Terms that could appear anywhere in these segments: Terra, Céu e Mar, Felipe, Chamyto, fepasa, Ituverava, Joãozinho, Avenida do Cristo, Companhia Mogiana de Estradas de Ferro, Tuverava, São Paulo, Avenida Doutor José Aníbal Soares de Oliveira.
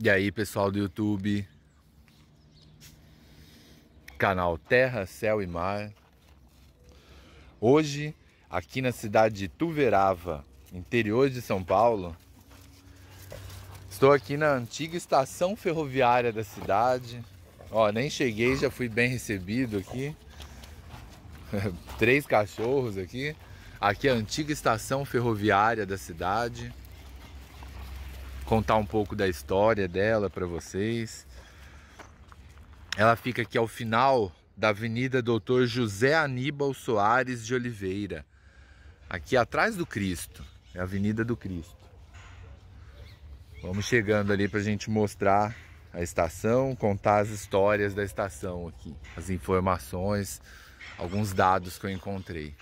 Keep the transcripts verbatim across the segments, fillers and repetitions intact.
E aí, pessoal do YouTube, canal Terra, Céu e Mar. Hoje, aqui na cidade de Tuverava, interior de São Paulo, estou aqui na antiga estação ferroviária da cidade. Ó, nem cheguei, já fui bem recebido aqui. Três cachorros aqui. Aqui é a antiga estação ferroviária da cidade. Contar um pouco da história dela para vocês. Ela fica aqui ao final da Avenida Doutor José Aníbal Soares de Oliveira, aqui atrás do Cristo, é a Avenida do Cristo. Vamos chegando ali para a gente mostrar a estação, contar as histórias da estação aqui, as informações, alguns dados que eu encontrei.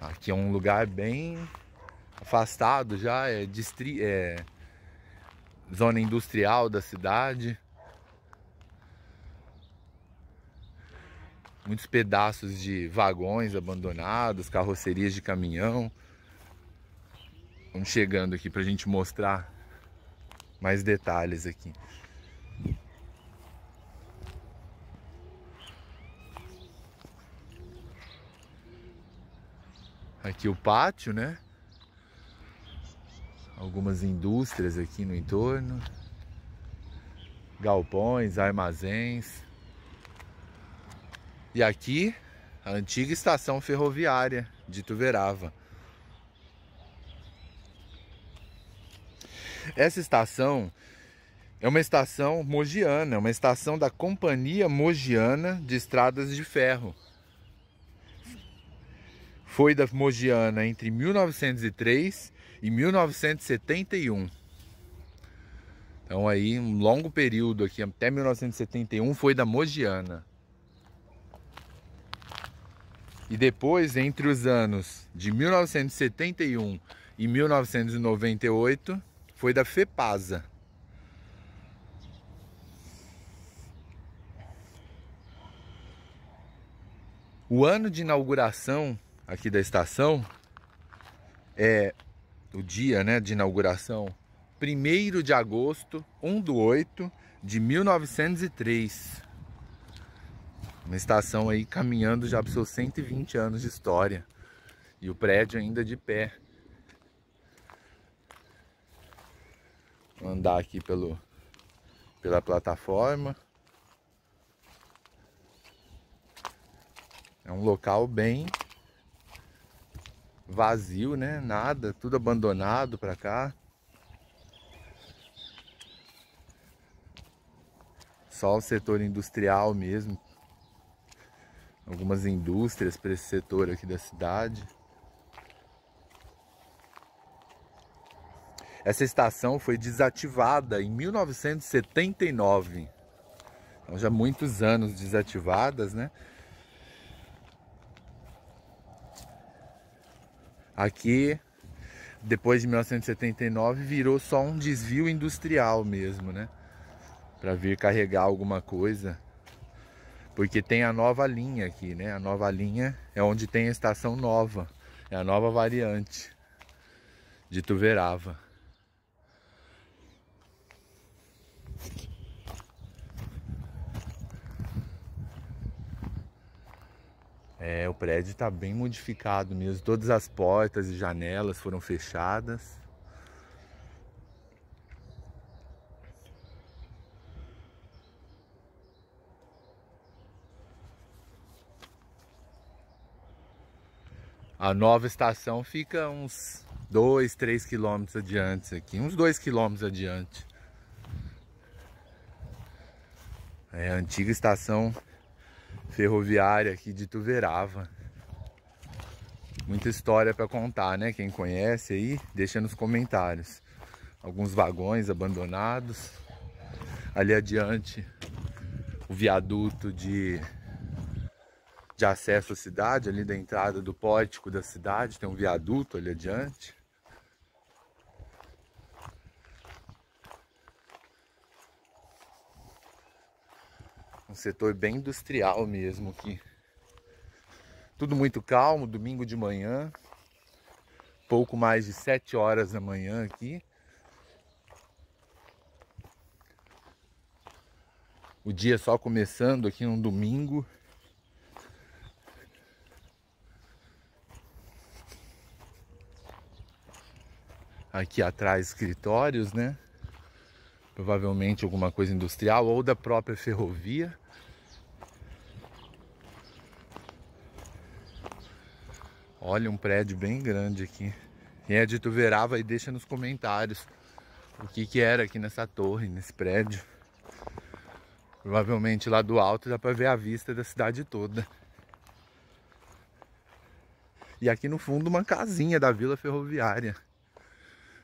Aqui é um lugar bem afastado já, é, distri é zona industrial da cidade. Muitos pedaços de vagões abandonados, carrocerias de caminhão. Vamos chegando aqui pra gente mostrar mais detalhes aqui. Aqui o pátio, né? Algumas indústrias aqui no entorno. Galpões, armazéns. E aqui a antiga estação ferroviária de Tuverava. Essa estação é uma estação mogiana, uma estação da Companhia Mogiana de Estradas de Ferro. Foi da Mogiana entre mil novecentos e três e mil novecentos e setenta e um. Então aí um longo período aqui, até mil novecentos e setenta e um foi da Mogiana. E depois, entre os anos de mil novecentos e setenta e um e mil novecentos e noventa e oito, foi da Fepasa. O ano de inauguração aqui da estação é o dia, né, de inauguração, primeiro de agosto, primeiro de oito de mil novecentos e três. Uma estação aí caminhando já para os seus cento e vinte anos de história. E o prédio ainda de pé. Vou andar aqui pelo, pela plataforma. É um local bem vazio, né? Nada, tudo abandonado para cá. Só o setor industrial mesmo. Algumas indústrias para esse setor aqui da cidade. Essa estação foi desativada em mil novecentos e setenta e nove. Então já muitos anos desativadas, né? Aqui, depois de mil novecentos e setenta e nove, virou só um desvio industrial mesmo, né? Para vir carregar alguma coisa. Porque tem a nova linha aqui, né? A nova linha é onde tem a estação nova. É a nova variante de Tuverava. É, o prédio está bem modificado mesmo. Todas as portas e janelas foram fechadas. A nova estação fica uns dois, três quilômetros adiante aqui. Uns dois quilômetros adiante. É a antiga estação ferroviária aqui de Tuverava. Muita história para contar, né? Quem conhece aí, deixa nos comentários. Alguns vagões abandonados. Ali adiante, o viaduto de... de acesso à cidade, ali da entrada do pórtico da cidade, tem um viaduto ali adiante. Um setor bem industrial mesmo aqui. Tudo muito calmo, domingo de manhã. pouco mais de sete horas da manhã aqui. O dia só começando aqui num domingo. Aqui atrás escritórios, né? Provavelmente alguma coisa industrial ou da própria ferrovia. Olha, um prédio bem grande aqui. Quem é de Tuverava, e deixa nos comentários o que que era aqui nessa torre, nesse prédio. Provavelmente lá do alto dá para ver a vista da cidade toda. E aqui no fundo uma casinha da Vila Ferroviária.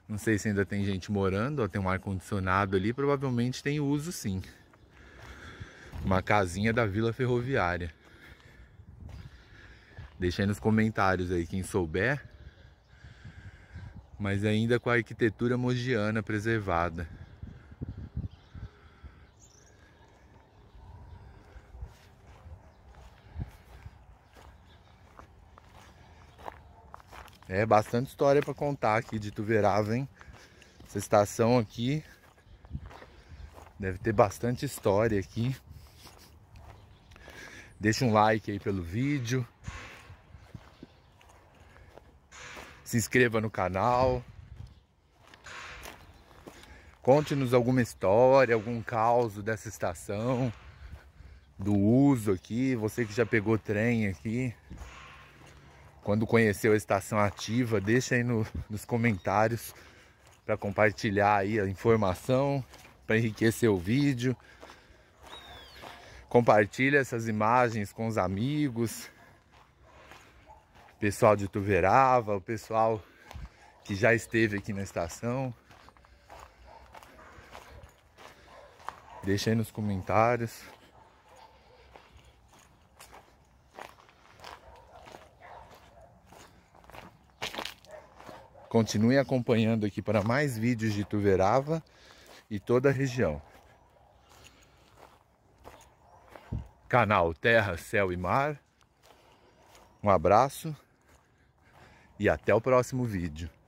Não sei se ainda tem gente morando, ó, tem um ar-condicionado ali, provavelmente tem uso sim. Uma casinha da Vila Ferroviária. Deixa aí nos comentários aí quem souber. Mas ainda com a arquitetura mogiana preservada. É, bastante história para contar aqui de Ituverava, hein? Essa estação aqui deve ter bastante história aqui. Deixa um like aí pelo vídeo. Se inscreva no canal. Conte-nos alguma história, algum caos dessa estação, do uso aqui, você que já pegou trem aqui. Quando conheceu a estação ativa, deixa aí no, nos comentários para compartilhar aí a informação, para enriquecer o vídeo. Compartilha essas imagens com os amigos, o pessoal de Tuverava, o pessoal que já esteve aqui na estação. Deixa aí nos comentários. Continue acompanhando aqui para mais vídeos de Tuverava e toda a região. Canal Terra, Céu e Mar. Um abraço e até o próximo vídeo.